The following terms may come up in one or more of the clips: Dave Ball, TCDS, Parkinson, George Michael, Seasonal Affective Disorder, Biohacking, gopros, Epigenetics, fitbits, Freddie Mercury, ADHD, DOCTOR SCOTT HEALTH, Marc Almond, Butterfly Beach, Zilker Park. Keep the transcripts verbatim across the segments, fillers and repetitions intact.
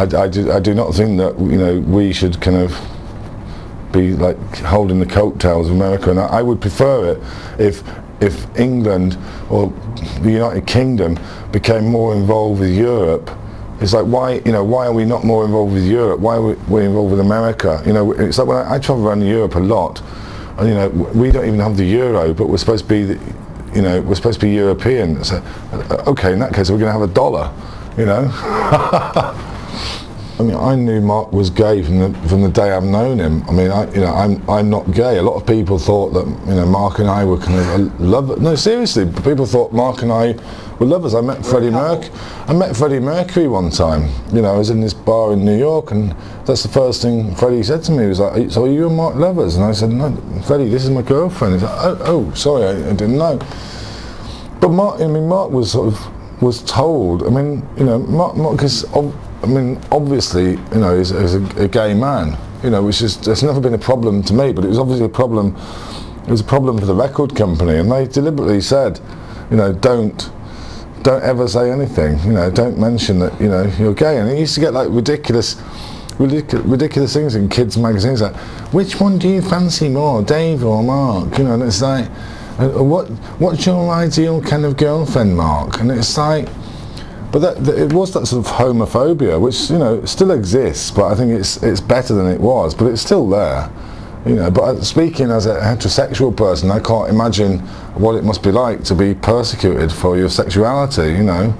I, I, do, I do not think that, you know, we should kind of be like holding the coattails of America, and I, I would prefer it if if England or the United Kingdom became more involved with Europe. It's like, why, you know, why are we not more involved with Europe? Why are we, we're involved with America? You know, it's like when I, I travel around Europe a lot, and you know, we don't even have the euro, but we're supposed to be, the, you know, we're supposed to be European. So, okay, in that case, we're going to have a dollar, you know. I mean, I knew Marc was gay from the from the day I've known him. I mean, I, you know, I'm I'm not gay. A lot of people thought that, you know, Marc and I were kind of lovers. No, seriously, people thought Marc and I were lovers. I met Freddie Mercury. I met Freddie Mercury one time. You know, I was in this bar in New York, and that's the first thing Freddie said to me. He was like, "So are you and Marc lovers?" And I said, "No, Freddie, this is my girlfriend." He's like, "Oh, oh, sorry, I, I didn't know." But Marc, I mean, Marc was sort of was told. I mean, you know, Marc, Marc is. I mean, obviously, you know, he's, he's a, a gay man, you know, which is, it's never been a problem to me, but it was obviously a problem, it was a problem for the record company, and they deliberately said, you know, don't, don't ever say anything, you know, don't mention that, you know, you're gay, and it used to get like ridiculous, ridicu ridiculous things in kids' magazines, like, which one do you fancy more, Dave or Marc, you know, and it's like, what, what's your ideal kind of girlfriend, Marc, and it's like, but that, that it was that sort of homophobia, which, you know, still exists, but I think it's it's better than it was, but it's still there, you know. But speaking as a heterosexual person, I can't imagine what it must be like to be persecuted for your sexuality, you know.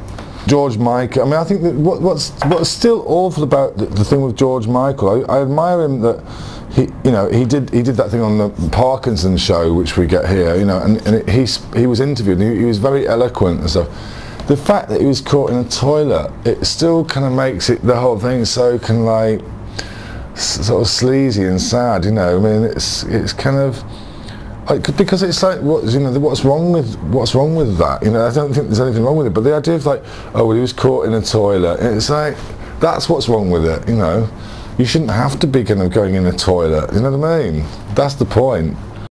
George Michael, I mean, I think that what, what's what's still awful about the, the thing with George Michael, I, I admire him that he, you know, he did he did that thing on the Parkinson show, which we get here, you know, and, and it, he he was interviewed, and he, he was very eloquent and stuff. The fact that he was caught in a toilet, it still kind of makes it the whole thing so kind of like s sort of sleazy and sad, you know. I mean, it's it's kind of like, because it's like, what, you know, what's wrong with what's wrong with that? You know, I don't think there's anything wrong with it, but the idea of like, oh, well, he was caught in a toilet. It's like, that's what's wrong with it, you know. You shouldn't have to be kind of going in a toilet. You know what I mean? That's the point.